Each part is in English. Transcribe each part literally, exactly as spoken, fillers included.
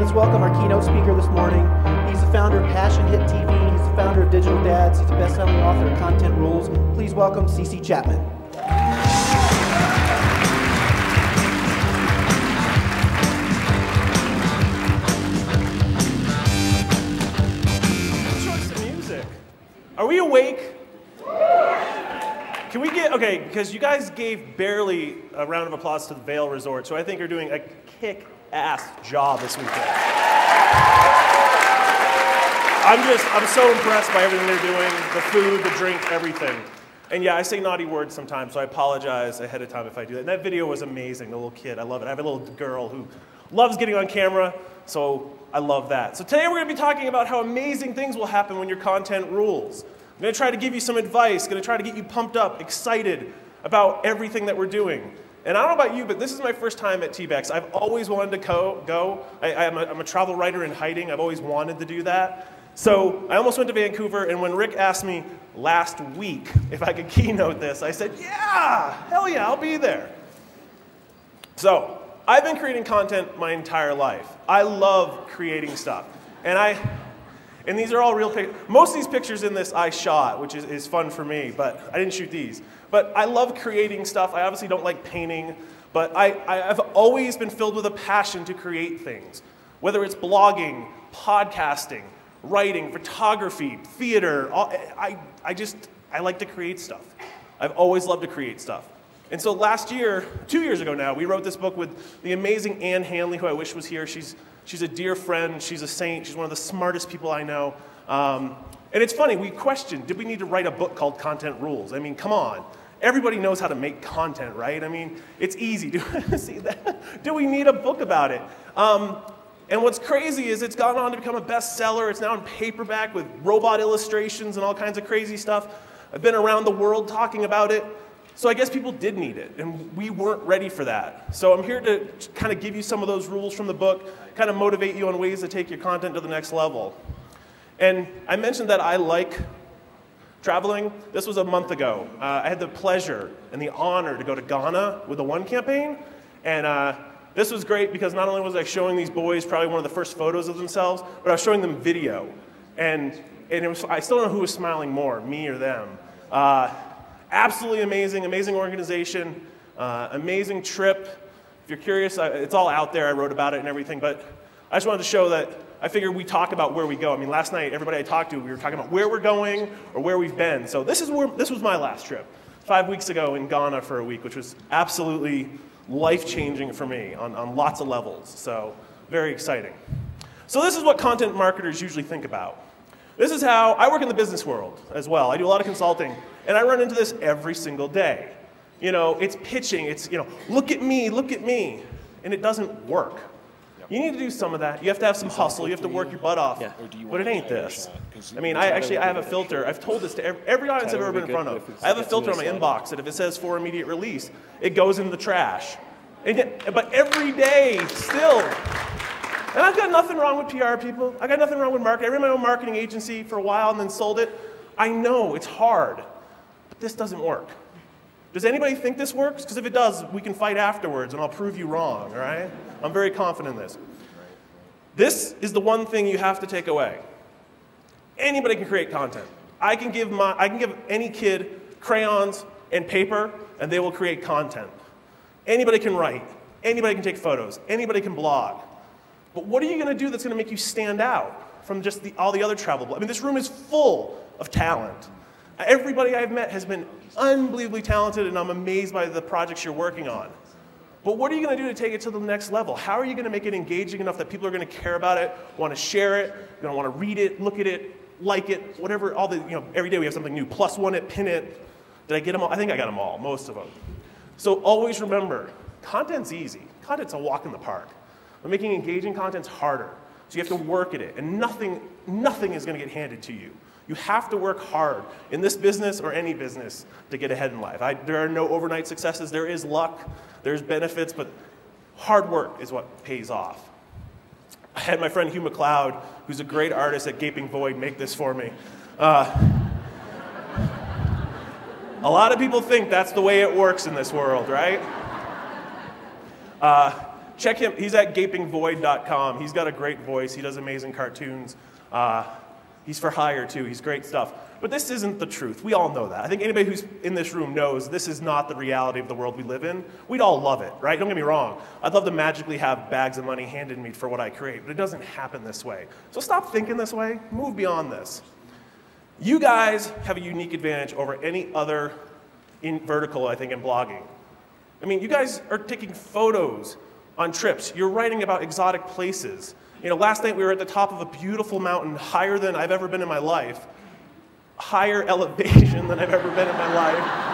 let's welcome our keynote speaker this morning. He's the founder of Passion Hit T V. He's the founder of Digital Dads. He's a best-selling author of Content Rules. Please welcome C C. Chapman. Choice of music. Are we awake? Can we get, okay, because you guys gave barely a round of applause to the Vail Resort, so I think you're doing a kick-ass job this weekend. I'm just, I'm so impressed by everything they're doing, the food, the drink, everything. And yeah, I say naughty words sometimes, so I apologize ahead of time if I do that. And that video was amazing, the little kid, I love it. I have a little girl who loves getting on camera, so I love that. So today we're gonna be talking about how amazing things will happen when your content rules. I'm going to try to give you some advice, going to try to get you pumped up, excited about everything that we're doing. And I don't know about you, but this is my first time at T BEX. I've always wanted to co go. I, I'm, a, I'm a travel writer in hiding. I've always wanted to do that. So I almost went to Vancouver, and when Rick asked me last week if I could keynote this, I said, yeah, hell yeah, I'll be there. So I've been creating content my entire life. I love creating stuff. And I... And these are all real pictures. Most of these pictures in this I shot, which is, is fun for me, but I didn't shoot these. But I love creating stuff. I obviously don't like painting, but I, I, I've always been filled with a passion to create things. Whether it's blogging, podcasting, writing, photography, theater, all, I, I just, I like to create stuff. I've always loved to create stuff. And so last year, two years ago now, we wrote this book with the amazing Anne Hanley, who I wish was here. She's She's a dear friend, she's a saint, she's one of the smartest people I know. Um, and it's funny, we questioned, did we need to write a book called Content Rules? I mean, come on. Everybody knows how to make content, right? I mean, it's easy. Do, see that? Do we need a book about it? Um, and what's crazy is it's gone on to become a bestseller. It's now in paperback with robot illustrations and all kinds of crazy stuff. I've been around the world talking about it. So I guess people did need it, and we weren't ready for that. So I'm here to kind of give you some of those rules from the book, kind of motivate you on ways to take your content to the next level. And I mentioned that I like traveling. This was a month ago. Uh, I had the pleasure and the honor to go to Ghana with the One Campaign. And uh, this was great because not only was I showing these boys probably one of the first photos of themselves, but I was showing them video. And, and it was, I still don't know who was smiling more, me or them. Uh, Absolutely amazing, amazing organization, uh, amazing trip. If you're curious, I, it's all out there. I wrote about it and everything, but I just wanted to show that I figured we talk about where we go. I mean, last night, everybody I talked to, we were talking about where we're going or where we've been. So this, is where, this was my last trip, five weeks ago in Ghana for a week, which was absolutely life-changing for me on, on lots of levels. So very exciting. So this is what content marketers usually think about. This is how I work in the business world as well. I do a lot of consulting, and I run into this every single day. You know, it's pitching. It's, you know, look at me, look at me. And it doesn't work. Yep. You need to do some of that. You have to have some hustle. You have to work your butt off. Yeah. But it ain't this. I mean, I actually I have a filter. I've told this to every, every audience I've ever been in front of. I have a filter on my inbox that if it says for immediate release, it goes into the trash. And, but every day, still. And I've got nothing wrong with P R people. I've got nothing wrong with marketing. I ran my own marketing agency for a while and then sold it. I know it's hard, but this doesn't work. Does anybody think this works? Because if it does, we can fight afterwards and I'll prove you wrong, all right? I'm very confident in this. This is the one thing you have to take away. Anybody can create content. I can give, my, I can give any kid crayons and paper and they will create content. Anybody can write. Anybody can take photos. Anybody can blog. But what are you going to do that's going to make you stand out from just the, all the other travel? I mean, this room is full of talent. Everybody I've met has been unbelievably talented, and I'm amazed by the projects you're working on. But what are you going to do to take it to the next level? How are you going to make it engaging enough that people are going to care about it, want to share it, going to want to read it, look at it, like it, whatever, all the, you know, every day we have something new. Plus one it, pin it. Did I get them all? I think I got them all, most of them. So always remember, content's easy. Content's a walk in the park. But making engaging content's harder, so you have to work at it, and nothing, nothing is going to get handed to you. You have to work hard in this business or any business to get ahead in life. I, there are no overnight successes. There is luck, there's benefits, but hard work is what pays off. I had my friend Hugh McLeod, who's a great artist at Gaping Void, make this for me. Uh, a lot of people think that's the way it works in this world, right? Uh, check him. He's at gaping void dot com. He's got a great voice. He does amazing cartoons. Uh, he's for hire, too. He's great stuff. But this isn't the truth. We all know that. I think anybody who's in this room knows this is not the reality of the world we live in. We'd all love it, right? Don't get me wrong. I'd love to magically have bags of money handed to me for what I create, but it doesn't happen this way. So stop thinking this way. Move beyond this. You guys have a unique advantage over any other in vertical, I think, in blogging. I mean, you guys are taking photos on trips. You're writing about exotic places. You know, last night we were at the top of a beautiful mountain higher than I've ever been in my life. Higher elevation than I've ever been in my life.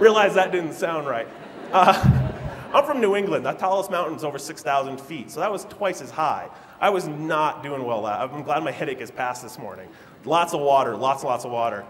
Realize that didn't sound right. Uh, I'm from New England. The tallest mountain's over six thousand feet, so that was twice as high. I was not doing well. I'm glad my headache is past this morning. Lots of water, lots and lots of water.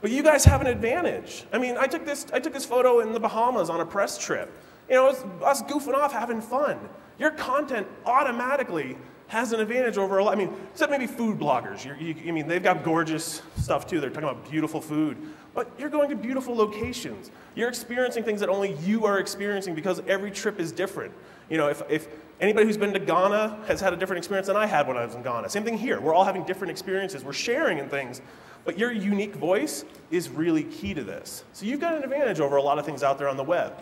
But you guys have an advantage. I mean, I took this, I took this photo in the Bahamas on a press trip. You know, it was us goofing off, having fun. Your content automatically has an advantage over a lot. I mean, except maybe food bloggers. You're, you, I mean, they've got gorgeous stuff too. They're talking about beautiful food. But you're going to beautiful locations. You're experiencing things that only you are experiencing because every trip is different. You know, if, if anybody who's been to Ghana has had a different experience than I had when I was in Ghana. Same thing here. We're all having different experiences. We're sharing in things. But your unique voice is really key to this. So you've got an advantage over a lot of things out there on the web.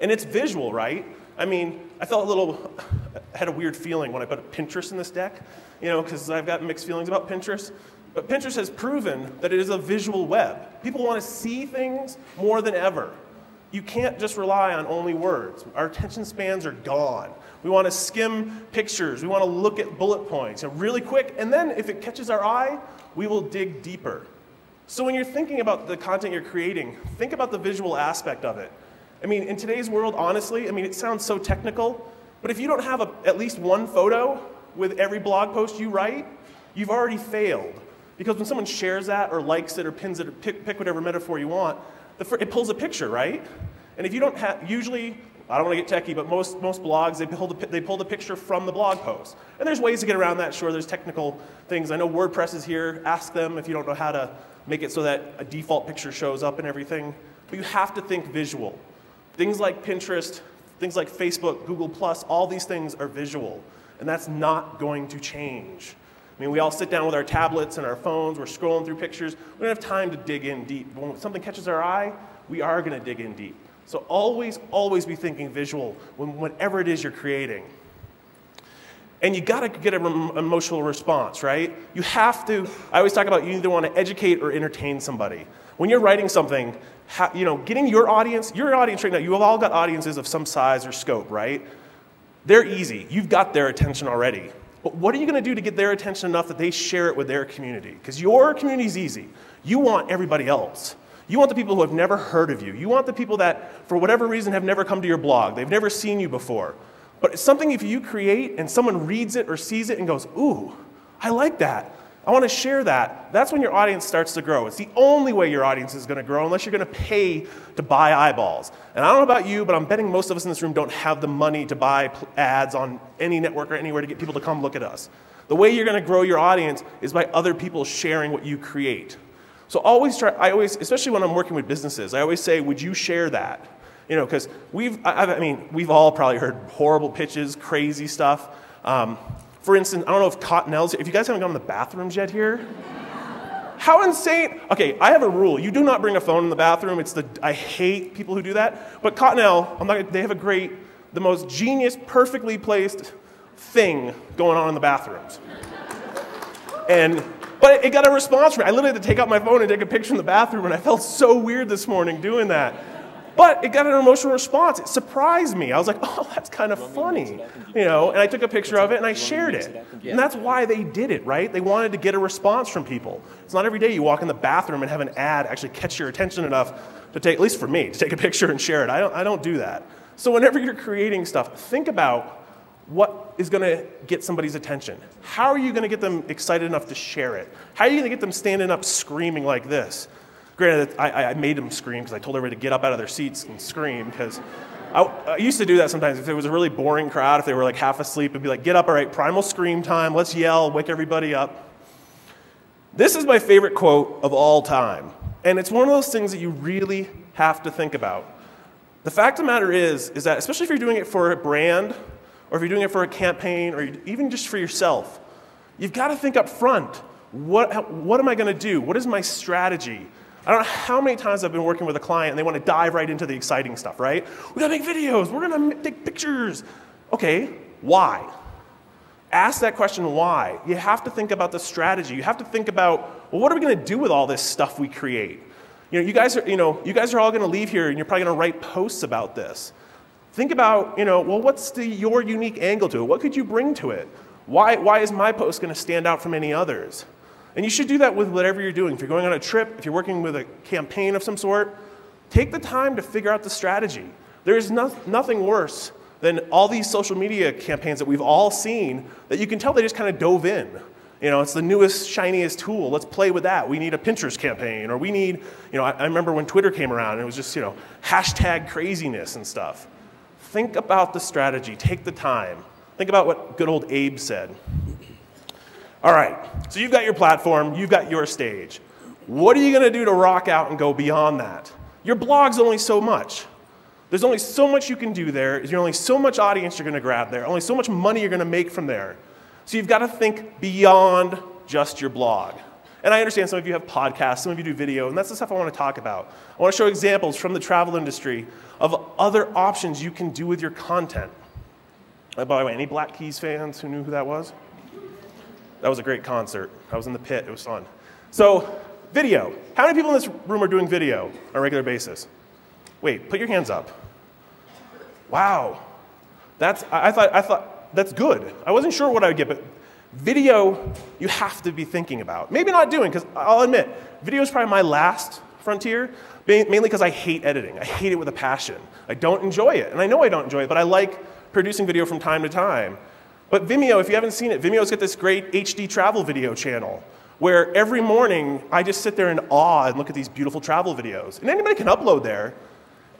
And it's visual, right? I mean, I felt a little, I had a weird feeling when I put Pinterest in this deck, you know, because I've got mixed feelings about Pinterest. But Pinterest has proven that it is a visual web. People want to see things more than ever. You can't just rely on only words. Our attention spans are gone. We want to skim pictures. We want to look at bullet points, and really quick. And then if it catches our eye, we will dig deeper. So when you're thinking about the content you're creating, think about the visual aspect of it. I mean, in today's world, honestly, I mean, it sounds so technical, but if you don't have a, at least one photo with every blog post you write, you've already failed. Because when someone shares that or likes it or pins it or pick, pick whatever metaphor you want, the, it pulls a picture, right? And if you don't have, usually, I don't want to get techie, but most, most blogs, they pull, the, they pull the picture from the blog post. And there's ways to get around that. Sure, there's technical things. I know WordPress is here. Ask them if you don't know how to make it so that a default picture shows up and everything. But you have to think visual. Things like Pinterest, things like Facebook, Google Plus, all these things are visual. And that's not going to change. I mean, we all sit down with our tablets and our phones. We're scrolling through pictures. We don't have time to dig in deep. But when something catches our eye, we are going to dig in deep. So always, always be thinking visual when, whenever it is you're creating. And you got to get an emotional response, right? You have to, I always talk about you either want to educate or entertain somebody. When you're writing something, how, you know, getting your audience, your audience right now, you have all got audiences of some size or scope, right? They're easy. You've got their attention already. But what are you going to do to get their attention enough that they share it with their community? Because your community is easy. You want everybody else. You want the people who have never heard of you. You want the people that, for whatever reason, have never come to your blog. They've never seen you before. But it's something if you create and someone reads it or sees it and goes, ooh, I like that. I want to share that. That's when your audience starts to grow. It's the only way your audience is going to grow unless you're going to pay to buy eyeballs. And I don't know about you, but I'm betting most of us in this room don't have the money to buy ads on any network or anywhere to get people to come look at us. The way you're going to grow your audience is by other people sharing what you create. So always try, I always, especially when I'm working with businesses, I always say, would you share that? You know, because we've, I, I mean, we've all probably heard horrible pitches, crazy stuff. Um, for instance, I don't know if Cottonelle's, if you guys haven't gone to the bathrooms yet here, how insane. Okay, I have a rule. You do not bring a phone in the bathroom. It's the, I hate people who do that. But Cottonelle, I'm not, they have a great, the most genius, perfectly placed thing going on in the bathrooms. And, but it got a response from me. I literally had to take out my phone and take a picture in the bathroom, and I felt so weird this morning doing that. But it got an emotional response. It surprised me. I was like, oh, that's kind of funny. You know, and I took a picture of it and I shared it. And that's why they did it, right? They wanted to get a response from people. It's not every day you walk in the bathroom and have an ad actually catch your attention enough to take, at least for me, to take a picture and share it. I don't, I don't do that. So whenever you're creating stuff, think about what is going to get somebody's attention. How are you going to get them excited enough to share it? How are you going to get them standing up screaming like this? Granted, I, I made them scream because I told everybody to get up out of their seats and scream because I, I used to do that sometimes. If it was a really boring crowd, if they were like half asleep, I'd be like, get up, all right, primal scream time, let's yell, wake everybody up. This is my favorite quote of all time. And it's one of those things that you really have to think about. The fact of the matter is, is that especially if you're doing it for a brand, or if you're doing it for a campaign, or even just for yourself, you've got to think up front, what, what am I going to do? What is my strategy? I don't know how many times I've been working with a client and they want to dive right into the exciting stuff, right? We're going to make videos. We're going to take pictures. Okay, why? Ask that question, why? You have to think about the strategy. You have to think about, well, what are we going to do with all this stuff we create? You know, you guys are, you know, you guys are all going to leave here and you're probably going to write posts about this. Think about, you know, well, what's the, your unique angle to it? What could you bring to it? Why, why is my post going to stand out from any others? And you should do that with whatever you're doing. If you're going on a trip, if you're working with a campaign of some sort, take the time to figure out the strategy. There is no, nothing worse than all these social media campaigns that we've all seen that you can tell they just kind of dove in. You know, it's the newest, shiniest tool. Let's play with that. We need a Pinterest campaign, or we need, you know, I, I remember when Twitter came around and it was just, you know, hashtag craziness and stuff. Think about the strategy. Take the time. Think about what good old Abe said. All right, so you've got your platform, you've got your stage. What are you gonna do to rock out and go beyond that? Your blog's only so much. There's only so much you can do there, there's only so much audience you're gonna grab there, only so much money you're gonna make from there. So you've gotta think beyond just your blog. And I understand some of you have podcasts, some of you do video, and that's the stuff I wanna talk about. I wanna show examples from the travel industry of other options you can do with your content. By the way, any Black Keys fans who knew who that was? That was a great concert. I was in the pit, it was fun. So, video. How many people in this room are doing video on a regular basis? Wait, put your hands up. Wow, that's, I, I thought, I thought, that's good. I wasn't sure what I would get, but video, you have to be thinking about. Maybe not doing, because I'll admit, video is probably my last frontier, mainly because I hate editing. I hate it with a passion. I don't enjoy it, and I know I don't enjoy it, but I like producing video from time to time. But Vimeo, if you haven't seen it, Vimeo's got this great H D travel video channel where every morning I just sit there in awe and look at these beautiful travel videos. And anybody can upload there.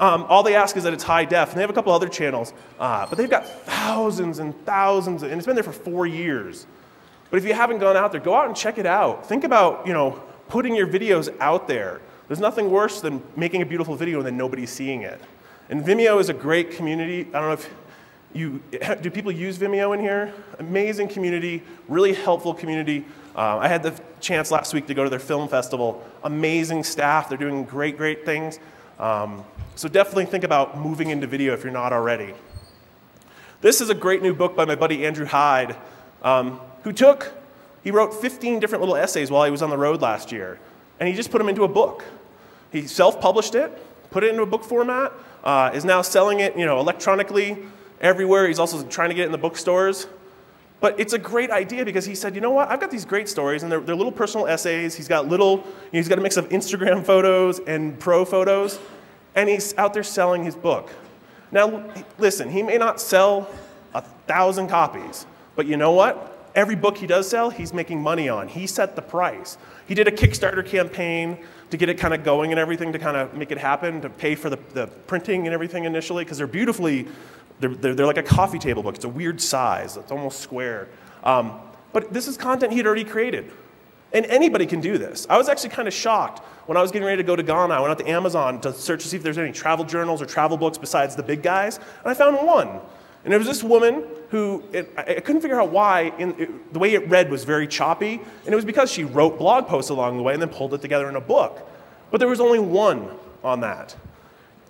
Um, all they ask is that it's high def. And they have a couple other channels. Uh, but they've got thousands and thousands, and it's been there for four years. But if you haven't gone out there, go out and check it out. Think about, you know, putting your videos out there. There's nothing worse than making a beautiful video and then nobody's seeing it. And Vimeo is a great community. I don't know if... You, do people use Vimeo in here? Amazing community, really helpful community. Uh, I had the chance last week to go to their film festival. Amazing staff, they're doing great, great things. Um, so definitely think about moving into video if you're not already. This is a great new book by my buddy Andrew Hyde, um, who took, he wrote fifteen different little essays while he was on the road last year, and he just put them into a book. He self-published it, put it into a book format, uh, is now selling it, you know, electronically, everywhere. He's also trying to get it in the bookstores. But it's a great idea because he said, you know what, I've got these great stories, and they're, they're little personal essays. He's got little, you know, he's got a mix of Instagram photos and pro photos, and he's out there selling his book. Now, listen, he may not sell a thousand copies, but you know what? Every book he does sell, he's making money on. He set the price. He did a Kickstarter campaign to get it kind of going and everything, to kind of make it happen, to pay for the, the printing and everything initially, because they're beautifully, They're, they're, they're like a coffee table book. It's a weird size. It's almost square. Um, but this is content he'd already created. And anybody can do this. I was actually kind of shocked when I was getting ready to go to Ghana. I went out to Amazon to search to see if there's any travel journals or travel books besides the big guys. And I found one. And it was this woman who, it, I couldn't figure out why, in, it, the way it read was very choppy. And it was because she wrote blog posts along the way and then pulled it together in a book. But there was only one on that.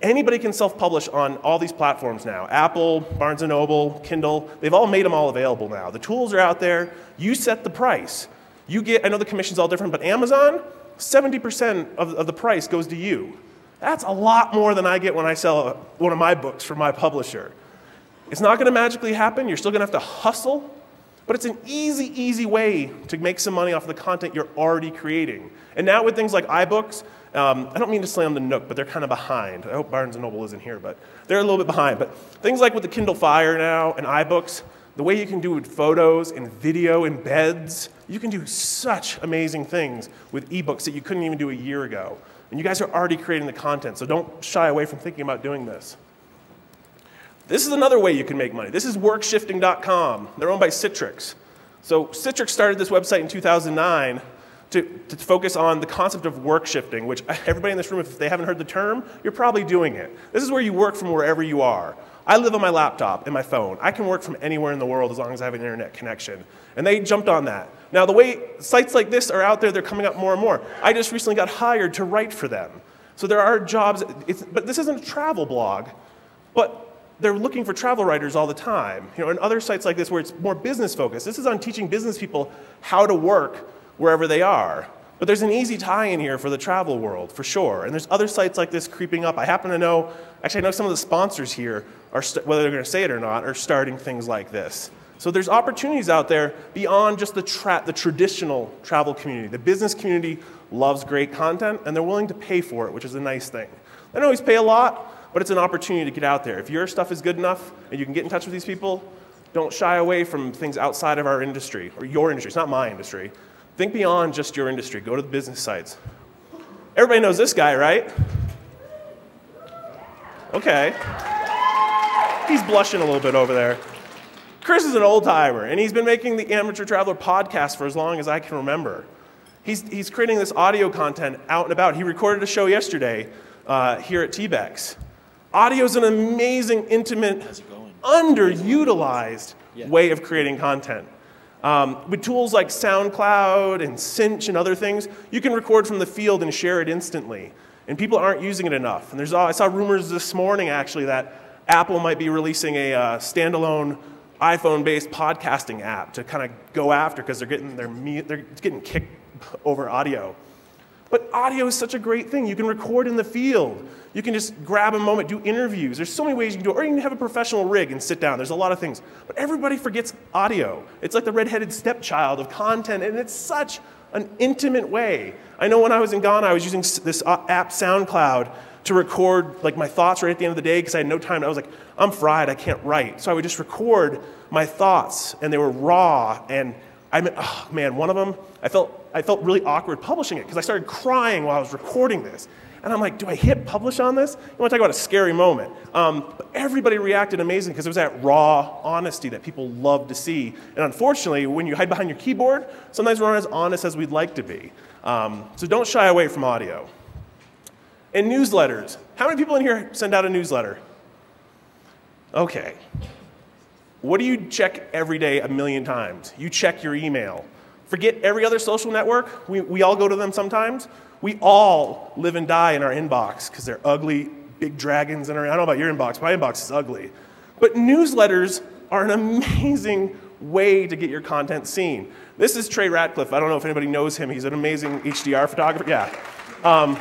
Anybody can self-publish on all these platforms now. Apple, Barnes and Noble, Kindle, they've all made them all available now. The tools are out there. You set the price. You get, I know the commission's all different, but Amazon, seventy percent of, of the price goes to you. That's a lot more than I get when I sell one of my books from my publisher. It's not gonna magically happen. You're still gonna have to hustle, but it's an easy, easy way to make some money off of the content you're already creating. And now with things like iBooks, Um, I don't mean to slam the Nook, but they're kind of behind. I hope Barnes and Noble isn't here, but they're a little bit behind. But things like with the Kindle Fire now and iBooks, the way you can do with photos and video embeds, you can do such amazing things with ebooks that you couldn't even do a year ago. And you guys are already creating the content, so don't shy away from thinking about doing this. This is another way you can make money. This is work shifting dot com. They're owned by Citrix. So Citrix started this website in two thousand nine. to, to focus on the concept of work shifting, which everybody in this room, if they haven't heard the term, you're probably doing it. This is where you work from wherever you are. I live on my laptop and my phone. I can work from anywhere in the world as long as I have an internet connection. And they jumped on that. Now, the way sites like this are out there, they're coming up more and more. I just recently got hired to write for them. So there are jobs, it's, but this isn't a travel blog, but they're looking for travel writers all the time. You know, and other sites like this where it's more business focused, this is on teaching business people how to work wherever they are. But there's an easy tie-in here for the travel world, for sure. And there's other sites like this creeping up. I happen to know, actually I know some of the sponsors here, are whether they're gonna say it or not, are starting things like this. So there's opportunities out there beyond just the, tra the traditional travel community. The business community loves great content, and they're willing to pay for it, which is a nice thing. They don't always pay a lot, but it's an opportunity to get out there. If your stuff is good enough and you can get in touch with these people, don't shy away from things outside of our industry, or your industry, it's not my industry. Think beyond just your industry. Go to the business sites. Everybody knows this guy, right? Okay. He's blushing a little bit over there. Chris is an old-timer, and he's been making the Amateur Traveler podcast for as long as I can remember. He's, he's creating this audio content out and about. He recorded a show yesterday uh, here at T-Bex. Audio is an amazing, intimate, underutilized yeah. way of creating content. Um, with tools like SoundCloud and Cinch and other things, you can record from the field and share it instantly. And people aren't using it enough. And there's, I saw rumors this morning, actually, that Apple might be releasing a uh, standalone iPhone-based podcasting app to kind of go after, because they're getting their they're getting kicked over audio. But audio is such a great thing. You can record in the field. You can just grab a moment, do interviews. There's so many ways you can do it. Or you can have a professional rig and sit down. There's a lot of things. But everybody forgets audio. It's like the redheaded stepchild of content, and it's such an intimate way. I know when I was in Ghana, I was using this app SoundCloud to record like my thoughts right at the end of the day because I had no time. I was like, I'm fried, I can't write. So I would just record my thoughts, and they were raw, and I mean, oh man, one of them, I felt, I felt really awkward publishing it because I started crying while I was recording this. And I'm like, do I hit publish on this? You want to talk about a scary moment. Um, but everybody reacted amazing because it was that raw honesty that people love to see. And unfortunately, when you hide behind your keyboard, sometimes we're not as honest as we'd like to be. Um, so don't shy away from audio. And newsletters. How many people in here send out a newsletter? Okay. What do you check every day a million times? You check your email. Forget every other social network. We, we all go to them sometimes. We all live and die in our inbox because they're ugly, big dragons in our, I don't know about your inbox, my inbox is ugly. But newsletters are an amazing way to get your content seen. This is Trey Ratcliffe. I don't know if anybody knows him. He's an amazing H D R photographer. Yeah. Um,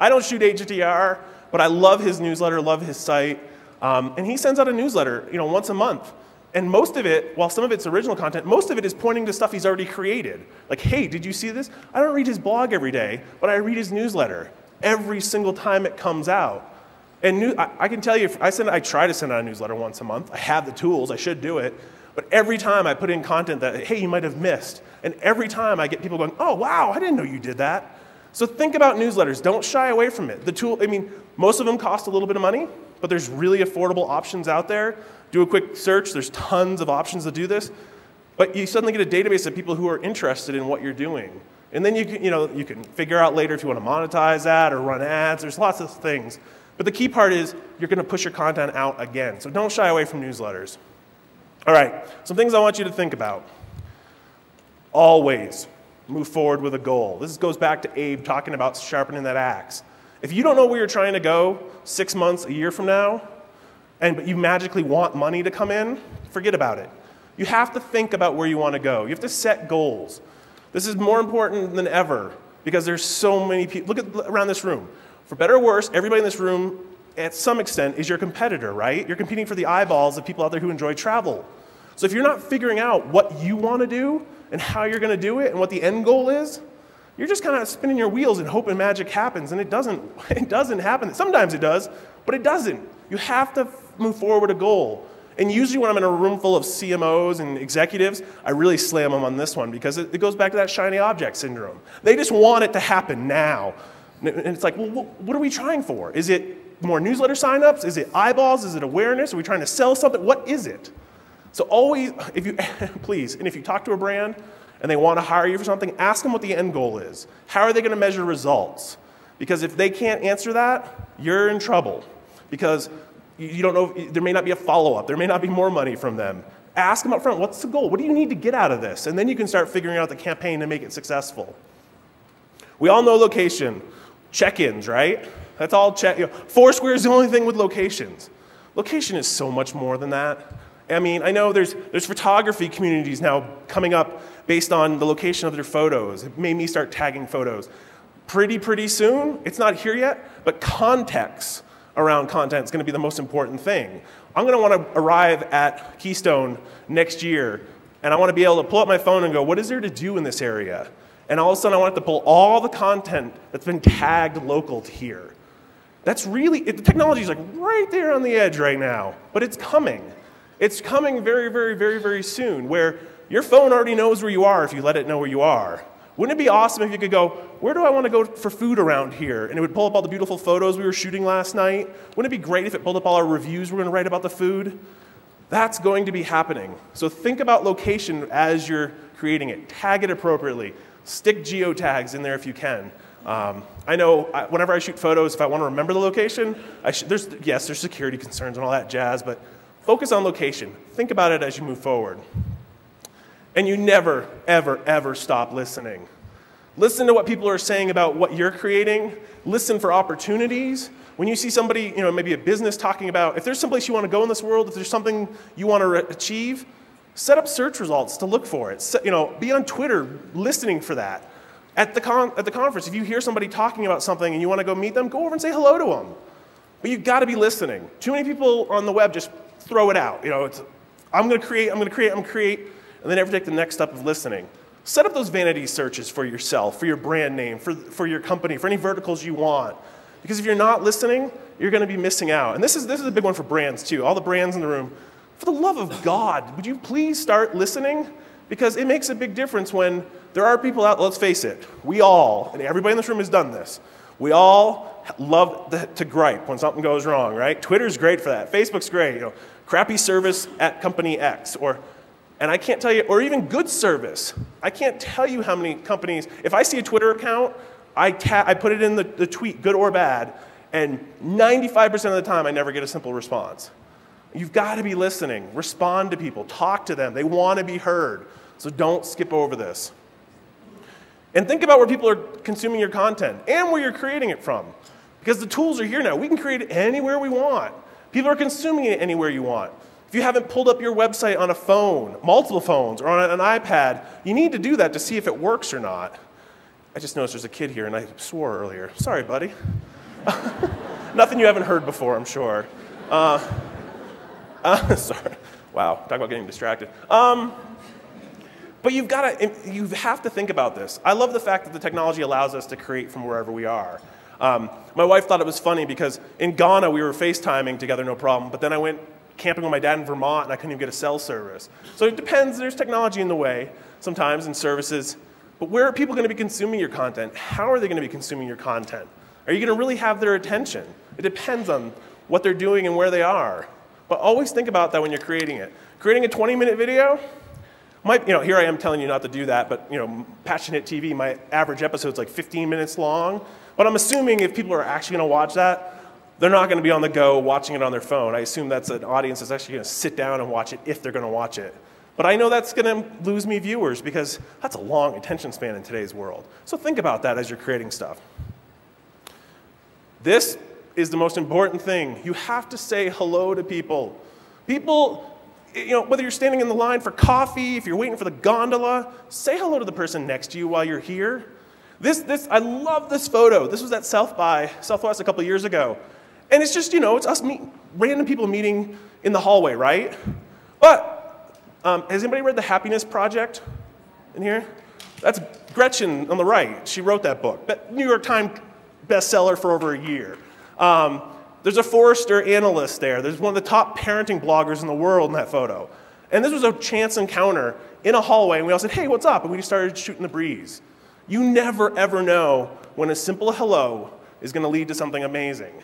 I don't shoot H D R, but I love his newsletter, love his site. Um, and he sends out a newsletter, you know, once a month. And most of it, while some of it's original content, most of it is pointing to stuff he's already created. Like, hey, did you see this? I don't read his blog every day, but I read his newsletter every single time it comes out. And new, I, I can tell you, if I, send, I try to send out a newsletter once a month. I have the tools. I should do it. But every time I put in content that, hey, you might have missed. And every time I get people going, oh, wow, I didn't know you did that. So think about newsletters. Don't shy away from it. The tool, I mean, most of them cost a little bit of money, but there's really affordable options out there. Do a quick search. There's tons of options to do this. But you suddenly get a database of people who are interested in what you're doing. And then you can, you know, you can figure out later if you want to monetize that or run ads. There's lots of things. But the key part is you're going to push your content out again. So don't shy away from newsletters. All right, some things I want you to think about. Always move forward with a goal. This goes back to Abe talking about sharpening that axe. If you don't know where you're trying to go six months, a year from now, and but you magically want money to come in, forget about it. You have to think about where you want to go. You have to set goals. This is more important than ever because there's so many people. Look at around this room. For better or worse, everybody in this room, at some extent, is your competitor, right? You're competing for the eyeballs of people out there who enjoy travel. So if you're not figuring out what you want to do and how you're going to do it and what the end goal is, you're just kind of spinning your wheels and hoping magic happens, and it doesn't, it doesn't happen. Sometimes it does, but it doesn't. You have to move forward with a goal. And usually when I'm in a room full of C M Os and executives, I really slam them on this one because it, it goes back to that shiny object syndrome. They just want it to happen now. And it's like, well, what are we trying for? Is it more newsletter signups? Is it eyeballs? Is it awareness? Are we trying to sell something? What is it? So always, if you, please, and if you talk to a brand, and they want to hire you for something, ask them what the end goal is. How are they going to measure results? Because if they can't answer that, you're in trouble. Because you don't know, there may not be a follow-up. There may not be more money from them. Ask them up front, what's the goal? What do you need to get out of this? And then you can start figuring out the campaign to make it successful. We all know location. Check-ins, right? That's all check. You know, Foursquare is the only thing with locations. Location is so much more than that. I mean, I know there's, there's photography communities now coming up based on the location of their photos. It made me start tagging photos. Pretty, pretty soon, it's not here yet, but context around content is going to be the most important thing. I'm going to want to arrive at Keystone next year, and I want to be able to pull up my phone and go, what is there to do in this area? And all of a sudden, I want to pull all the content that's been tagged local to here. That's really, it, the technology is like right there on the edge right now, but it's coming. It's coming very, very, very, very soon, where your phone already knows where you are if you let it know where you are. Wouldn't it be awesome if you could go, where do I want to go for food around here? And it would pull up all the beautiful photos we were shooting last night. Wouldn't it be great if it pulled up all our reviews we're going to write about the food? That's going to be happening. So think about location as you're creating it. Tag it appropriately. Stick geotags in there if you can. Um, I know I, whenever I shoot photos, if I want to remember the location, I sh there's, yes, there's security concerns and all that jazz, but focus on location. Think about it as you move forward. And you never, ever, ever stop listening. Listen to what people are saying about what you're creating. Listen for opportunities. When you see somebody, you know, maybe a business talking about, if there's someplace you want to go in this world, if there's something you want to achieve, set up search results to look for it. Set, you know, be on Twitter listening for that. At the, con at the conference, if you hear somebody talking about something and you want to go meet them, go over and say hello to them. But you've got to be listening. Too many people on the web just throw it out. You know, it's, I'm going to create, I'm going to create, I'm going to create, and they never take the next step of listening. Set up those vanity searches for yourself, for your brand name, for, for your company, for any verticals you want. Because if you're not listening, you're going to be missing out. And this is, this is a big one for brands, too. All the brands in the room, for the love of God, would you please start listening? Because it makes a big difference when there are people out, let's face it, we all, and everybody in this room has done this, we all love the, to gripe when something goes wrong, right? Twitter's great for that. Facebook's great. You know, crappy service at company X, or, and I can't tell you, or even good service. I can't tell you how many companies, if I see a Twitter account, I, ta I put it in the, the tweet, good or bad, and ninety-five percent of the time I never get a simple response. You've got to be listening. Respond to people. Talk to them. They want to be heard. So don't skip over this. And think about where people are consuming your content and where you're creating it from. Because the tools are here now. We can create it anywhere we want. People are consuming it anywhere you want. If you haven't pulled up your website on a phone, multiple phones, or on an iPad, you need to do that to see if it works or not. I just noticed there's a kid here, and I swore earlier. Sorry, buddy. Nothing you haven't heard before, I'm sure. Uh, Uh, sorry. Wow. Talk about getting distracted. Um, but you've got to, you have to think about this. I love the fact that the technology allows us to create from wherever we are. Um, my wife thought it was funny because in Ghana we were FaceTiming together, no problem. But then I went camping with my dad in Vermont and I couldn't even get a cell service. So it depends. There's technology in the way sometimes and services. But where are people going to be consuming your content? How are they going to be consuming your content? Are you going to really have their attention? It depends on what they're doing and where they are. But always think about that when you're creating it. Creating a twenty minute video, might, you know, here I am telling you not to do that, but you know, Passion Hit T V, my average episode's like fifteen minutes long. But I'm assuming if people are actually gonna watch that, they're not gonna be on the go watching it on their phone. I assume that's an audience that's actually gonna sit down and watch it if they're gonna watch it. But I know that's gonna lose me viewers because that's a long attention span in today's world. So think about that as you're creating stuff. This is the most important thing. You have to say hello to people. People, you know, whether you're standing in the line for coffee, if you're waiting for the gondola, say hello to the person next to you while you're here. This, this, I love this photo. This was at South by Southwest a couple years ago. And it's just, you know, it's us meet, random people meeting in the hallway, right? But um, has anybody read The Happiness Project in here? That's Gretchen on the right. She wrote that book. But New York Times bestseller for over a year. Um, there's a Forrester analyst there. There's one of the top parenting bloggers in the world in that photo. And this was a chance encounter in a hallway, and we all said, hey, what's up? And we just started shooting the breeze. You never, ever know when a simple hello is going to lead to something amazing.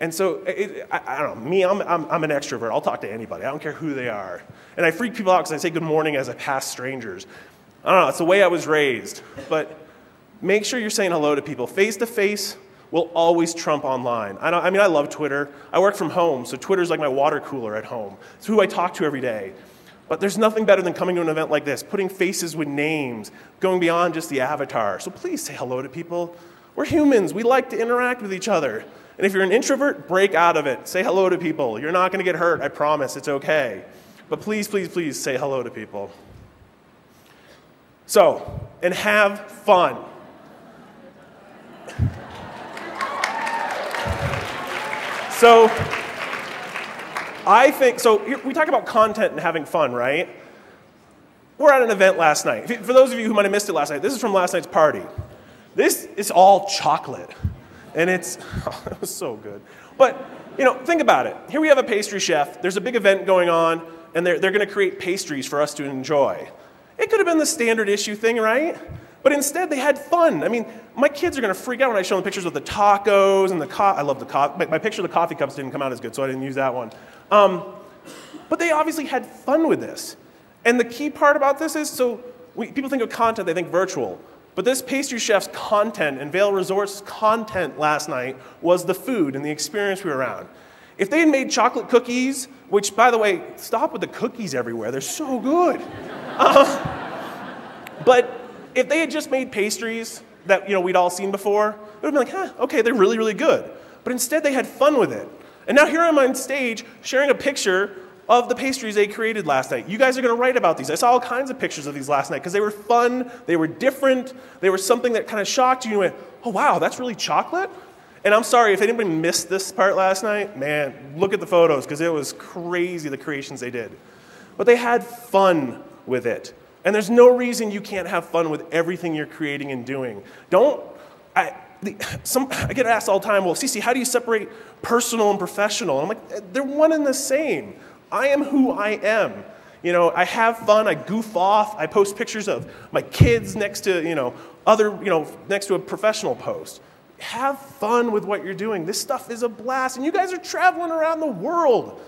And so, it, I, I don't know, me, I'm, I'm, I'm an extrovert. I'll talk to anybody. I don't care who they are. And I freak people out because I say good morning as I pass strangers. I don't know, it's the way I was raised. But make sure you're saying hello to people. Face-to-face will always trump online. I, don't, I mean, I love Twitter. I work from home, so Twitter's like my water cooler at home. It's who I talk to every day. But there's nothing better than coming to an event like this, putting faces with names, going beyond just the avatar. So please say hello to people. We're humans. We like to interact with each other. And if you're an introvert, break out of it. Say hello to people. You're not going to get hurt. I promise. It's okay. But please, please, please say hello to people. So, and have fun. So, I think, so we talk about content and having fun, right? We're at an event last night. For those of you who might have missed it last night, this is from last night's party. This is all chocolate. And it's, oh, that was so good. But, you know, think about it. Here we have a pastry chef. There's a big event going on, and they're, they're going to create pastries for us to enjoy. It could have been the standard issue thing, right? But instead, they had fun. I mean, my kids are going to freak out when I show them pictures of the tacos and the coffee. I love the coffee. My, my picture of the coffee cups didn't come out as good, so I didn't use that one. Um, but they obviously had fun with this. And the key part about this is, so we, people think of content, they think virtual. But this pastry chef's content and Vail Resort's content last night was the food and the experience we were around. If they had made chocolate cookies, which, by the way, stop with the cookies everywhere. They're so good. Uh, but if they had just made pastries that, you know, we'd all seen before, it would have been like, huh, okay, they're really, really good. But instead, they had fun with it. And now here I'm on stage sharing a picture of the pastries they created last night. You guys are going to write about these. I saw all kinds of pictures of these last night because they were fun, they were different, they were something that kind of shocked you. You went, oh, wow, that's really chocolate? And I'm sorry, if anybody missed this part last night, man, look at the photos because it was crazy the creations they did. But they had fun with it. And there's no reason you can't have fun with everything you're creating and doing. Don't, I, the, some, I get asked all the time, well, C C, how do you separate personal and professional? And I'm like, they're one and the same. I am who I am. You know, I have fun, I goof off, I post pictures of my kids next to, you know, other, you know, next to a professional post. Have fun with what you're doing. This stuff is a blast, and you guys are traveling around the world.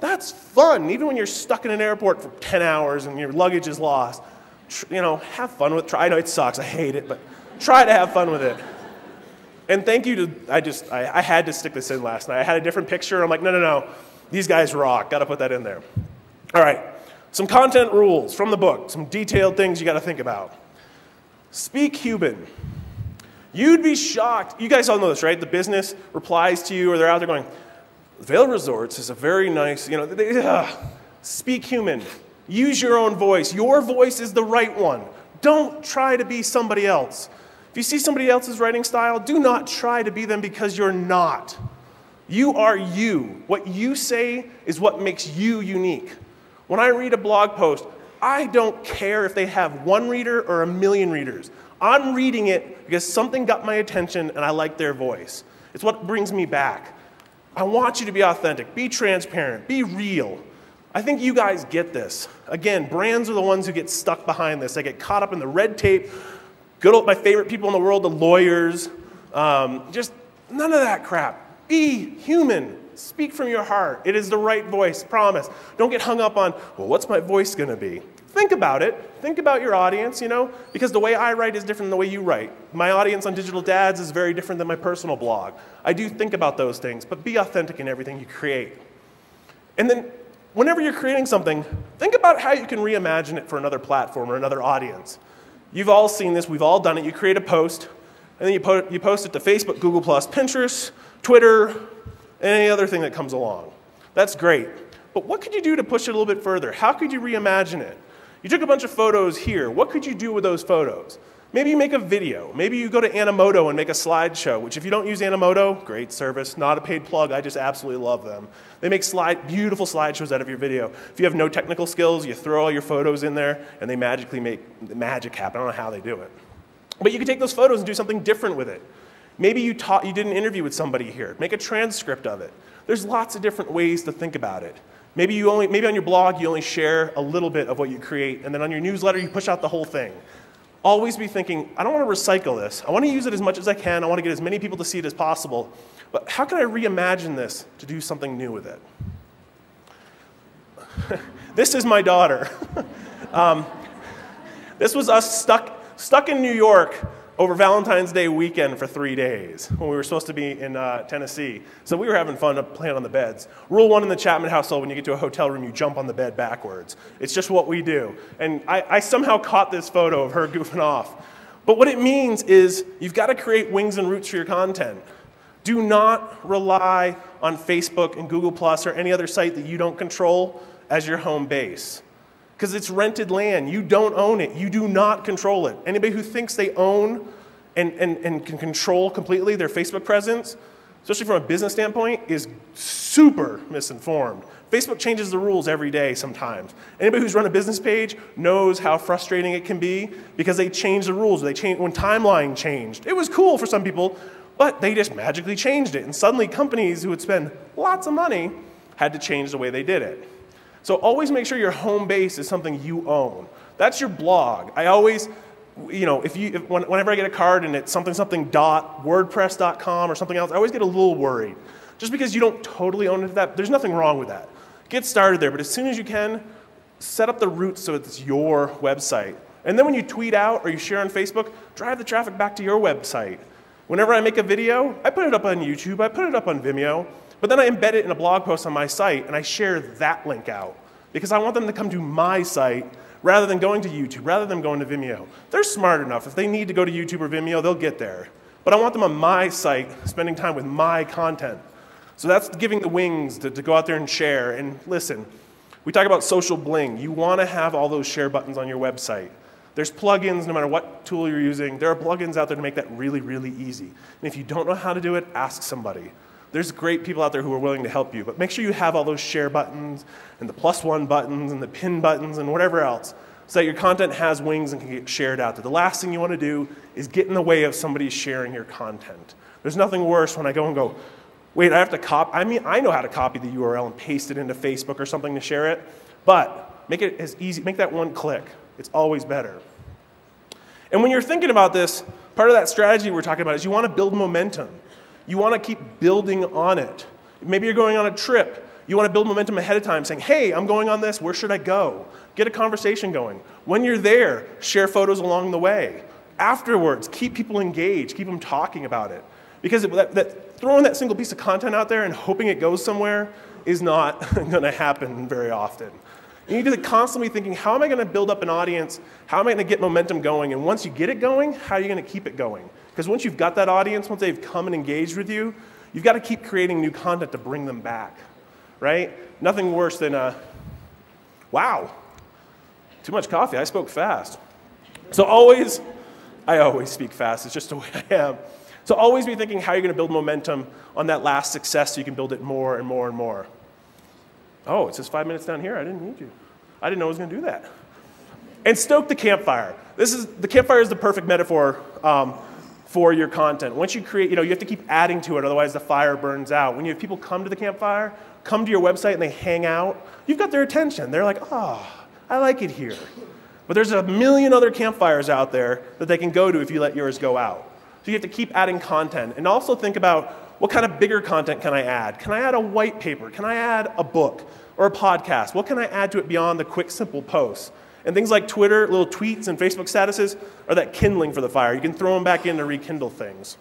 That's fun, even when you're stuck in an airport for ten hours and your luggage is lost. Tr you know, have fun with it. I know it sucks, I hate it, but try to have fun with it. And thank you to, I just, I, I had to stick this in last night. I had a different picture, I'm like, no, no, no, these guys rock, gotta put that in there. All right, some content rules from the book, some detailed things you gotta think about. Speak human. You'd be shocked, you guys all know this, right? The business replies to you or they're out there going, Vail Resorts is a very nice, you know, they, uh, speak human. Use your own voice. Your voice is the right one. Don't try to be somebody else. If you see somebody else's writing style, do not try to be them because you're not. You are you. What you say is what makes you unique. When I read a blog post, I don't care if they have one reader or a million readers. I'm reading it because something got my attention and I like their voice. It's what brings me back. I want you to be authentic, be transparent, be real. I think you guys get this. Again, brands are the ones who get stuck behind this. They get caught up in the red tape. Good old, my favorite people in the world, the lawyers. Um, just none of that crap. Be human. Speak from your heart. It is the right voice, promise. Don't get hung up on, well, what's my voice going to be? Think about it. Think about your audience, you know, because the way I write is different than the way you write. My audience on Digital Dads is very different than my personal blog. I do think about those things, but be authentic in everything you create. And then whenever you're creating something, think about how you can reimagine it for another platform or another audience. You've all seen this. We've all done it. You create a post, and then you, po you post it to Facebook, Google Plus, Pinterest, Twitter, and any other thing that comes along. That's great. But what could you do to push it a little bit further? How could you reimagine it? You took a bunch of photos here. What could you do with those photos? Maybe you make a video. Maybe you go to Animoto and make a slideshow, which if you don't use Animoto, great service, not a paid plug. I just absolutely love them. They make slide, beautiful slideshows out of your video. If you have no technical skills, you throw all your photos in there, and they magically make magic happen. I don't know how they do it. But you can take those photos and do something different with it. Maybe you, taught, you did an interview with somebody here. Make a transcript of it. There's lots of different ways to think about it. Maybe, you only, maybe on your blog, you only share a little bit of what you create, and then on your newsletter, you push out the whole thing. Always be thinking, I don't want to recycle this. I want to use it as much as I can. I want to get as many people to see it as possible. But how can I reimagine this to do something new with it? This is my daughter. um, This was us stuck, stuck in New York over Valentine's Day weekend for three days when we were supposed to be in uh, Tennessee. So we were having fun playing on the beds. Rule one in the Chapman household, when you get to a hotel room, you jump on the bed backwards. It's just what we do. And I, I somehow caught this photo of her goofing off. But what it means is you've got to create wings and roots for your content. Do not rely on Facebook and Google Plus or any other site that you don't control as your home base. Because it's rented land. You don't own it. You do not control it. Anybody who thinks they own and, and, and can control completely their Facebook presence, especially from a business standpoint, is super misinformed. Facebook changes the rules every day sometimes. Anybody who's run a business page knows how frustrating it can be because they change the rules. They change, when timeline changed, it was cool for some people, but they just magically changed it. And suddenly companies who would spend lots of money had to change the way they did it. So always make sure your home base is something you own. That's your blog. I always, you know, if you, if, whenever I get a card and it's something something dot WordPress dot com or something else, I always get a little worried. Just because you don't totally own it, that, there's nothing wrong with that. Get started there, but as soon as you can, set up the roots so it's your website. And then when you tweet out or you share on Facebook, drive the traffic back to your website. Whenever I make a video, I put it up on YouTube, I put it up on Vimeo, but then I embed it in a blog post on my site, and I share that link out because I want them to come to my site rather than going to YouTube, rather than going to Vimeo. They're smart enough. If they need to go to YouTube or Vimeo, they'll get there. But I want them on my site, spending time with my content. So that's giving the wings to, to go out there and share. And listen, we talk about social bling. You want to have all those share buttons on your website. There's plugins, no matter what tool you're using. There are plugins out there to make that really, really easy. And if you don't know how to do it, ask somebody. There's great people out there who are willing to help you, but make sure you have all those share buttons and the plus one buttons and the pin buttons and whatever else so that your content has wings and can get shared out there. The last thing you want to do is get in the way of somebody sharing your content. There's nothing worse when I go and go, wait, I have to copy. I mean, I know how to copy the U R L and paste it into Facebook or something to share it, but make it as easy. Make that one click. It's always better. And when you're thinking about this, part of that strategy we're talking about is you want to build momentum. You want to keep building on it. Maybe you're going on a trip. You want to build momentum ahead of time, saying, hey, I'm going on this. Where should I go? Get a conversation going. When you're there, share photos along the way. Afterwards, keep people engaged. Keep them talking about it. Because that, that, throwing that single piece of content out there and hoping it goes somewhere is not going to happen very often. You need to be constantly thinking, how am I going to build up an audience? How am I going to get momentum going? And once you get it going, how are you going to keep it going? Because once you've got that audience, once they've come and engaged with you, you've got to keep creating new content to bring them back, right? Nothing worse than, a, wow, too much coffee. I spoke fast. So always, I always speak fast. It's just the way I am. So always be thinking how you're going to build momentum on that last success so you can build it more and more and more. Oh, it's just five minutes down here. I didn't need you. I didn't know I was going to do that. And stoke the campfire. This is, the campfire is the perfect metaphor um, for your content. Once you create, you know, you have to keep adding to it, otherwise the fire burns out. When you have people come to the campfire, come to your website and they hang out, you've got their attention. They're like, oh, I like it here. But there's a million other campfires out there that they can go to if you let yours go out. So you have to keep adding content. And also think about, what kind of bigger content can I add? Can I add a white paper? Can I add a book or a podcast? What can I add to it beyond the quick, simple posts? And things like Twitter, little tweets and Facebook statuses are that kindling for the fire. You can throw them back in to rekindle things.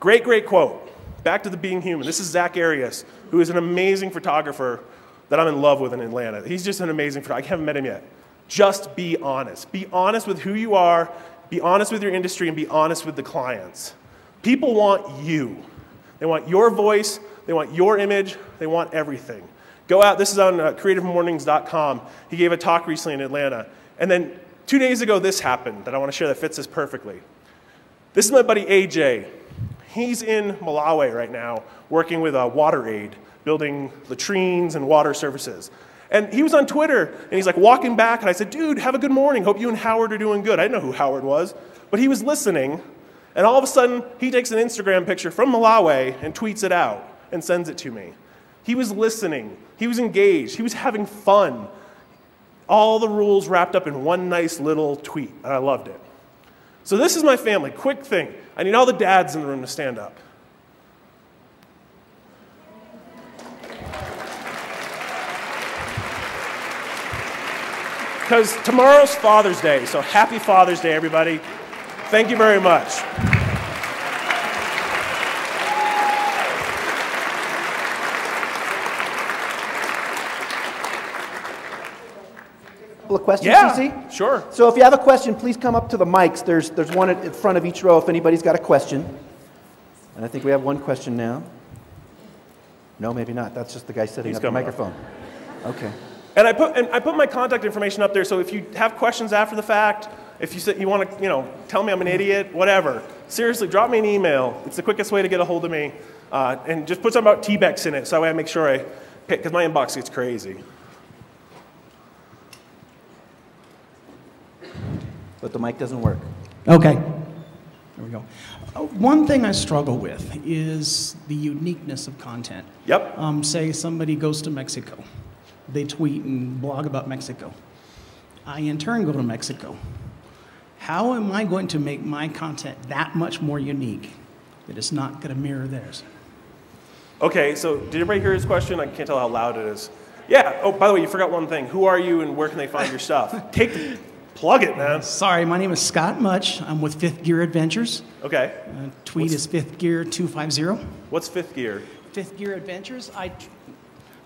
Great, great quote. Back to the being human. This is Zach Arias, who is an amazing photographer that I'm in love with in Atlanta. He's just an amazing photographer. I haven't met him yet. Just be honest. Be honest with who you are. Be honest with your industry and be honest with the clients. People want you. They want your voice. They want your image. They want everything. Go out. This is on uh, creative mornings dot com. He gave a talk recently in Atlanta. And then two days ago, this happened that I want to share that fits this perfectly. This is my buddy A J. He's in Malawi right now working with uh, WaterAid, building latrines and water services. And he was on Twitter, and he's like walking back. And I said, dude, have a good morning. Hope you and Howard are doing good. I didn't know who Howard was, but he was listening. And all of a sudden, he takes an Instagram picture from Malawi and tweets it out and sends it to me. He was listening. He was engaged. He was having fun. All the rules wrapped up in one nice little tweet, and I loved it. So this is my family. Quick thing. I need all the dads in the room to stand up. because tomorrow's Father's Day, so happy Father's Day, everybody. Thank you very much. A question, yeah, C C? Sure. So if you have a question, please come up to the mics. There's, there's one in front of each row if anybody's got a question. And I think we have one question now. No, maybe not. That's just the guy setting He's up the microphone. Up. Okay. And I put and I put my contact information up there, so if you have questions after the fact, if you say you want to, you know, tell me I'm an idiot, whatever. Seriously, drop me an email. It's the quickest way to get a hold of me. Uh, and just put something about T-Bex in it, so that way I make sure I pick, because my inbox gets crazy. But the mic doesn't work. Okay. There we go. Uh, one thing I struggle with is the uniqueness of content. Yep. Um, say somebody goes to Mexico. They tweet and blog about Mexico. I, in turn, go to Mexico. How am I going to make my content that much more unique that it's not going to mirror theirs? Okay, so did everybody hear his question? I can't tell how loud it is. Yeah. Oh, by the way, you forgot one thing. Who are you and where can they find your stuff? Take the... Plug it, man. Sorry, my name is Scott Mutch. I'm with Fifth Gear Adventures. Okay. Uh, tweet What's, is Fifth Gear two five zero. What's Fifth Gear? Fifth Gear Adventures. I,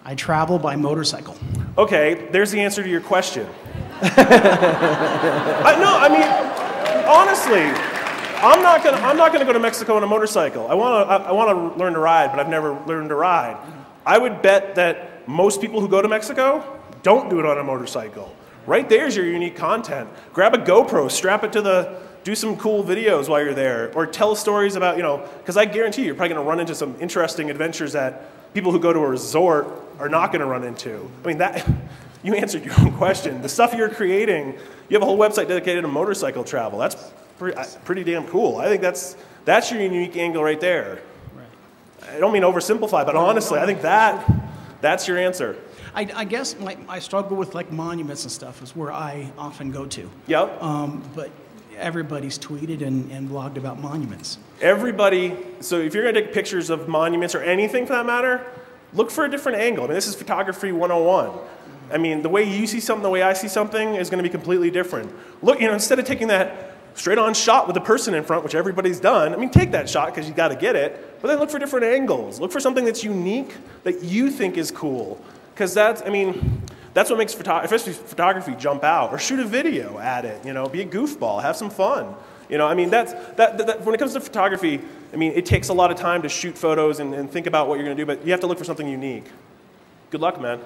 I travel by motorcycle. Okay, there's the answer to your question. I, no, I mean, honestly, I'm not gonna I'm not gonna go to Mexico on a motorcycle. I wanna I, I wanna learn to ride, but I've never learned to ride. I would bet that most people who go to Mexico don't do it on a motorcycle. Right there's your unique content. Grab a GoPro, strap it to the, do some cool videos while you're there, or tell stories about, you know, because I guarantee you, you're probably going to run into some interesting adventures that people who go to a resort are not going to run into. I mean, that, you answered your own question. The stuff you're creating, you have a whole website dedicated to motorcycle travel. That's pretty, pretty damn cool. I think that's, that's your unique angle right there. Right. I don't mean oversimplify, but honestly, I think that, that's your answer. I, I guess my, I struggle with like monuments and stuff is where I often go to. Yep. Um, but everybody's tweeted and, and blogged about monuments. Everybody, so if you're going to take pictures of monuments or anything for that matter, look for a different angle. I mean, this is photography one oh one. I mean, the way you see something, the way I see something is going to be completely different. Look, you know, instead of taking that straight on shot with the person in front, which everybody's done, I mean, take that shot because you got to get it, but then look for different angles. Look for something that's unique that you think is cool. Because that's, I mean, that's what makes photo especially photography jump out. Or shoot a video at it, you know, be a goofball, have some fun. You know, I mean, that's, that, that, that, when it comes to photography, I mean, it takes a lot of time to shoot photos and, and think about what you're going to do, but you have to look for something unique. Good luck, man.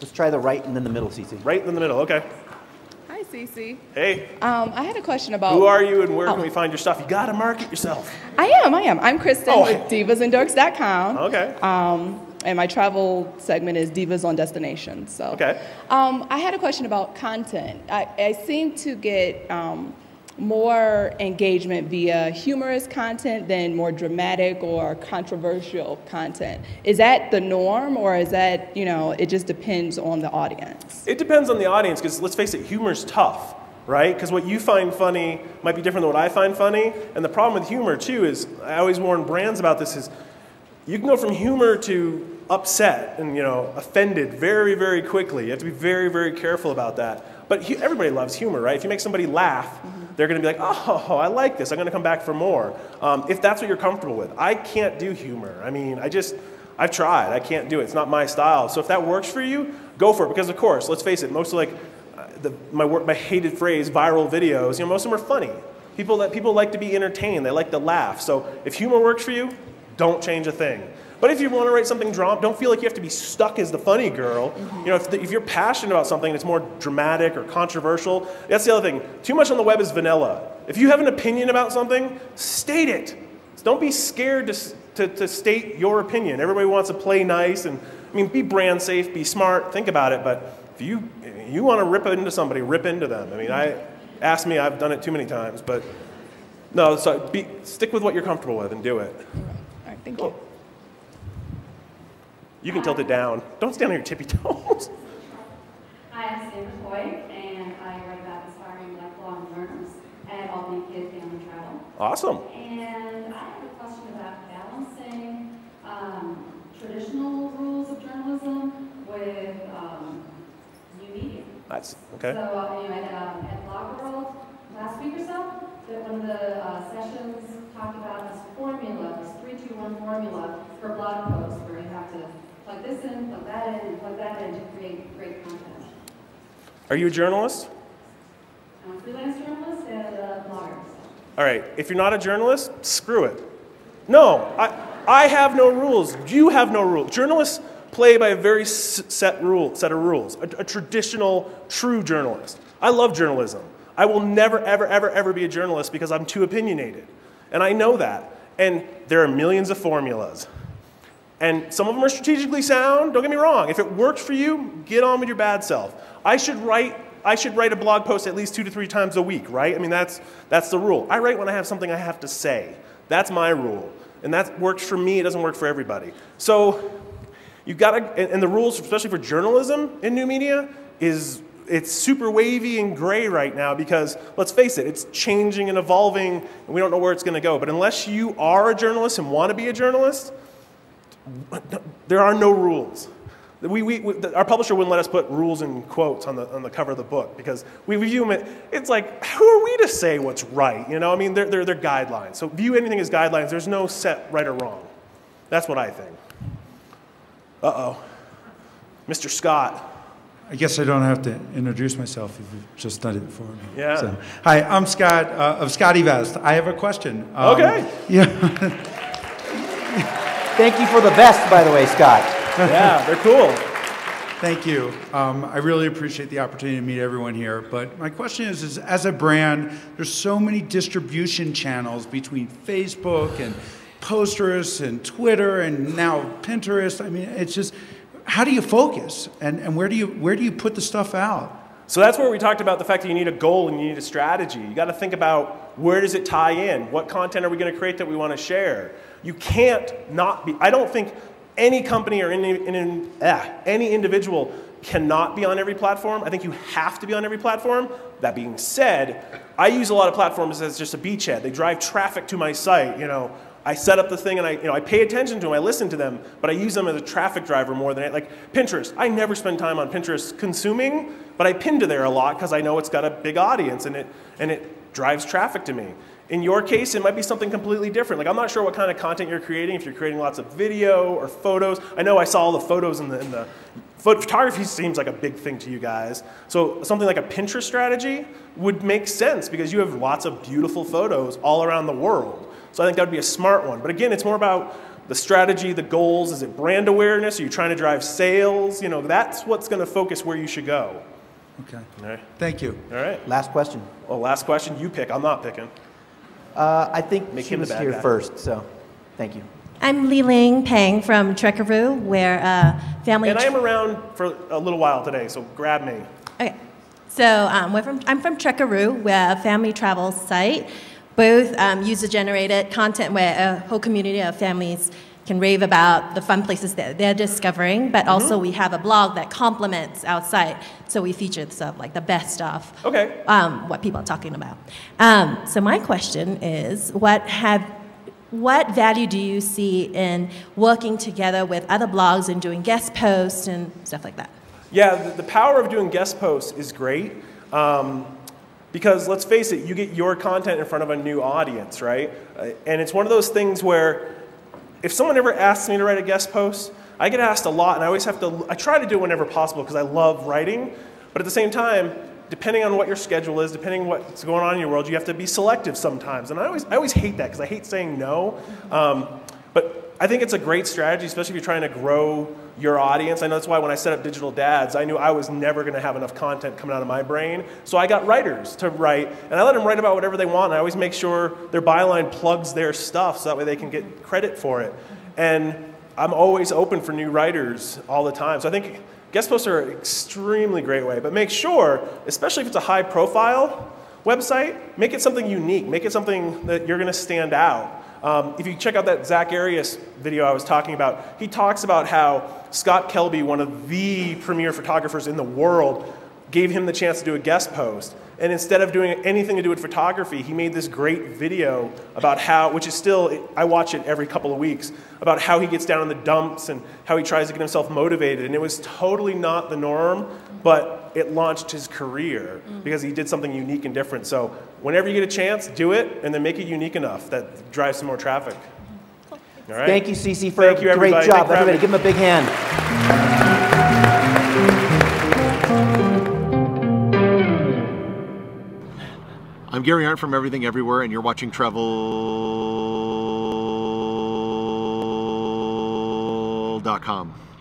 Let's try the right and then the middle, C C. Right and then the middle, okay. Hi, C C. Hey. Um, I had a question about... Who are you and where oh. can we find your stuff? You got to market yourself. I am, I am. I'm Kristen oh, with divas and dorks dot com. Okay. Um, And my travel segment is Divas on Destination. So, okay. um, I had a question about content. I, I seem to get um, more engagement via humorous content than more dramatic or controversial content. Is that the norm, or is that, you know, it just depends on the audience? It depends on the audience, because let's face it, humor's tough, right? Because what you find funny might be different than what I find funny. And the problem with humor, too, is I always warn brands about this is, you can go from humor to upset and, you know, offended very, very quickly. You have to be very, very careful about that. But everybody loves humor, right? If you make somebody laugh, mm-hmm. they're going to be like, oh, I like this. I'm going to come back for more. Um, if that's what you're comfortable with. I can't do humor. I mean, I just, I've tried. I can't do it. It's not my style. So if that works for you, go for it. Because, of course, let's face it, most of, like, uh, the, my, work, my hated phrase, viral videos, you know, most of them are funny. People, that, people like to be entertained. They like to laugh. So if humor works for you, don't change a thing. But if you want to write something drama, don't feel like you have to be stuck as the funny girl. Mm-hmm. You know, if, the, if you're passionate about something that's more dramatic or controversial, that's the other thing. Too much on the web is vanilla. If you have an opinion about something, state it. Don't be scared to, to, to state your opinion. Everybody wants to play nice and, I mean, be brand safe, be smart, think about it. But if you, if you want to rip into somebody, rip into them. I mean, mm-hmm. I, ask me, I've done it too many times. But no, so be, stick with what you're comfortable with and do it. Thank cool. you. You can um, tilt it down. Don't stand on your tippy toes. Hi, I'm Sam McCoy, and I write about inspiring lifelong learners at Albany Kid Family Travel. Awesome. And I have a question about balancing um, traditional rules of journalism with um, new media. That's okay. So uh, anyway, um, at Blog World last week or so, that one of the uh, sessions talked about this formula, this three two one formula for blog posts, where you have to plug this in, plug that in, and plug that in to create great content. Are you a journalist? I'm a freelance journalist and a blogger. All right. If you're not a journalist, screw it. No, I, I have no rules. You have no rules. Journalists play by a very set rule, set of rules. A, a traditional, true journalist. I love journalism. I will never, ever, ever, ever be a journalist because I'm too opinionated. And I know that. And there are millions of formulas. And some of them are strategically sound. Don't get me wrong. If it worked for you, get on with your bad self. I should write, I should write a blog post at least two to three times a week, right? I mean, that's, that's the rule. I write when I have something I have to say. That's my rule. And that works for me. It doesn't work for everybody. So you've got to, and the rules, especially for journalism in new media, is it's super wavy and gray right now because, let's face it, it's changing and evolving, and we don't know where it's going to go. But unless you are a journalist and want to be a journalist, there are no rules. We, we, we, our publisher wouldn't let us put rules in quotes on the, on the cover of the book because we view them, it's like, who are we to say what's right? You know, I mean, they're, they're, they're guidelines. So view anything as guidelines. There's no set right or wrong. That's what I think. Uh-oh. Mister Scott. I guess I don't have to introduce myself if you've just done it for me. Yeah. So, hi, I'm Scott uh, of Scotty Vest. I have a question. Um, okay. Yeah. Thank you for the vest, by the way, Scott. Yeah, they're cool. Thank you. Um, I really appreciate the opportunity to meet everyone here. But my question is, is, as a brand, there's so many distribution channels between Facebook and posters and Twitter and now Pinterest. I mean, it's just... How do you focus, and, and where, do you, where do you put the stuff out? So that's where we talked about the fact that you need a goal and you need a strategy. You got to think about where does it tie in? What content are we going to create that we want to share? You can't not be, I don't think any company or any, any, uh, any individual cannot be on every platform. I think you have to be on every platform. That being said, I use a lot of platforms as just a beachhead. They drive traffic to my site, you know. I set up the thing and I, you know, I pay attention to them, I listen to them, but I use them as a traffic driver more than I, like Pinterest. I never spend time on Pinterest consuming, but I pin to there a lot because I know it's got a big audience and it, and it drives traffic to me. In your case, it might be something completely different. Like I'm not sure what kind of content you're creating, if you're creating lots of video or photos. I know I saw all the photos in the, in the photography seems like a big thing to you guys. So something like a Pinterest strategy would make sense because you have lots of beautiful photos all around the world. So I think that would be a smart one. But again, it's more about the strategy, the goals. Is it brand awareness? Are you trying to drive sales? You know, that's what's going to focus where you should go. Okay. All right. Thank you. All right. Last question. Oh, last question. You pick. I'm not picking. Uh, I think Make she was here guy. first, so thank you. I'm Li-Ling Peng from Trekaroo, where uh, family... And I am around for a little while today, so grab me. Okay. So um, we're from, I'm from Trekaroo, where a family travel site. Both um, user-generated content where a whole community of families can rave about the fun places that they're discovering, but mm-hmm. also we have a blog that complements our site, so we feature stuff like the best of okay. um, what people are talking about. Um, so my question is, what, have, what value do you see in working together with other blogs and doing guest posts and stuff like that? Yeah, the power of doing guest posts is great. Um, Because let's face it, you get your content in front of a new audience, right? And it's one of those things where if someone ever asks me to write a guest post, I get asked a lot, and I always have to, I try to do it whenever possible because I love writing. But at the same time, depending on what your schedule is, depending on what's going on in your world, you have to be selective sometimes. And I always, I always hate that because I hate saying no. Um, but I think it's a great strategy, especially if you're trying to grow your audience. I know that's why when I set up Digital Dads, I knew I was never going to have enough content coming out of my brain. So I got writers to write, and I let them write about whatever they want. And I always make sure their byline plugs their stuff so that way they can get credit for it. And I'm always open for new writers all the time. So I think guest posts are an extremely great way. But make sure, especially if it's a high-profile website, make it something unique. Make it something that you're going to stand out. Um, if you check out that Zach Arias video I was talking about, he talks about how Scott Kelby, one of the premier photographers in the world, gave him the chance to do a guest post. And instead of doing anything to do with photography, he made this great video about how, which is still, I watch it every couple of weeks, about how he gets down in the dumps and how he tries to get himself motivated. And it was totally not the norm, but it launched his career because he did something unique and different. So whenever you get a chance, do it, and then make it unique enough that drives some more traffic. All right? Thank you, C C, for Thank a you, great job. Everybody, having... give him a big hand. I'm Gary Arndt from Everything Everywhere, and you're watching travel dot com.